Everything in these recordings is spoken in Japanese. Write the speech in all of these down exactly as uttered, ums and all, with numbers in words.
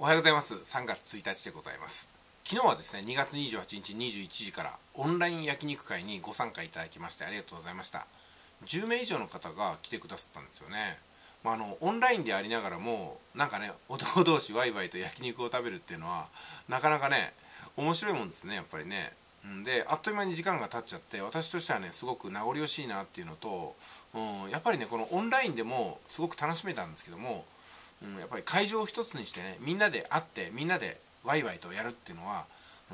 おはようございます。さんがつついたちでございます。昨日はですね、にがつにじゅうはちにちにじゅういちじからオンライン焼肉会にご参加いただきましてありがとうございました。じゅうめいいじょうの方が来てくださったんですよね。まあ、あのオンラインでありながらもなんかね、男同士ワイワイと焼肉を食べるっていうのはなかなかね面白いもんですね、やっぱりね。であっという間に時間が経っちゃって、私としてはねすごく名残惜しいなっていうのと、うん、やっぱりねこのオンラインでもすごく楽しめたんですけども、うん、やっぱり会場を一つにしてね、みんなで会ってみんなでワイワイとやるっていうのは、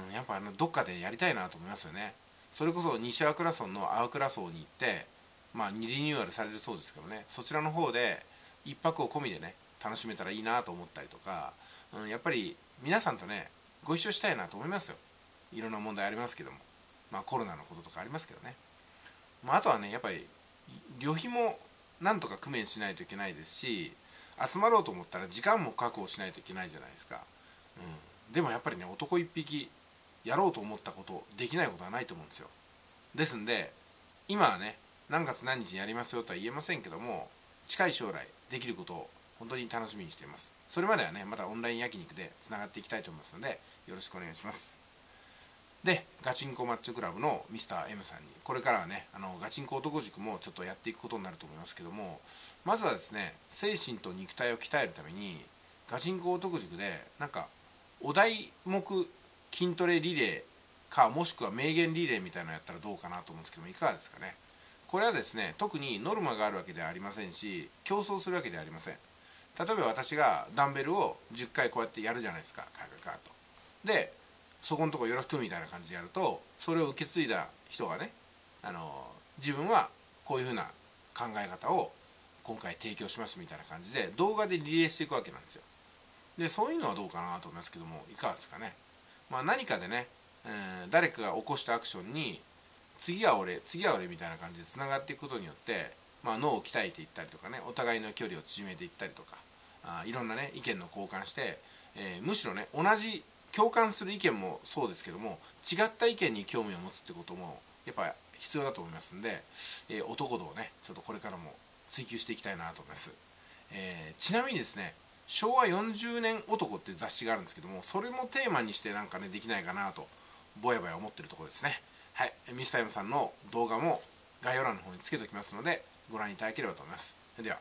うん、やっぱあのどっかでやりたいなと思いますよね。それこそ西粟倉村の粟倉荘に行って、まあ、リニューアルされるそうですけどね、そちらの方で一泊を込みでね楽しめたらいいなと思ったりとか、うん、やっぱり皆さんとねご一緒したいなと思いますよ。いろんな問題ありますけども、まあ、コロナのこととかありますけどね、まあ、あとはねやっぱり旅費もなんとか工面しないといけないですし、集まろうと思ったら時間も確保しないといけないじゃないですか、うん、でもやっぱりね男一匹やろうと思ったことできないことはないと思うんですよ。ですんで今はね何月何日にやりますよとは言えませんけども、近い将来できることを本当に楽しみにしています。それまではねまたオンライン焼肉でつながっていきたいと思いますのでよろしくお願いします。でガチンコマッチョクラブのミスター M さんにこれからはねあのガチンコ男塾もちょっとやっていくことになると思いますけども、まずはですね精神と肉体を鍛えるためにガチンコ男塾でなんかお題目筋トレリレーかもしくは名言リレーみたいなのやったらどうかなと思うんですけども、いかがですかね。これはですね特にノルマがあるわけではありませんし競争するわけではありません。例えば私がダンベルをじゅっかいこうやってやるじゃないですか、カーカーカーと。でそこのとこよろしくみたいな感じでやると、それを受け継いだ人がねあの自分はこういうふうな考え方を今回提供しますみたいな感じで動画でリレーしていくわけなんですよ。でそういうのはどうかなと思いますけども、いかがですかね。まあ、何かでね、えー、誰かが起こしたアクションに次は俺次は俺みたいな感じでつながっていくことによって、まあ、脳を鍛えていったりとかね、お互いの距離を縮めていったりとか、あいろんなね意見の交換して、えー、むしろね同じ共感する意見もそうですけども違った意見に興味を持つってこともやっぱ必要だと思いますんで、えー、男道をねちょっとこれからも追求していきたいなと思います。えー、ちなみにですね「しょうわよんじゅうねんおとこ」っていう雑誌があるんですけども、それもテーマにしてなんかねできないかなとぼやぼや思ってるところですね。はい、ミスターエムさんの動画も概要欄の方につけておきますのでご覧いただければと思います。では。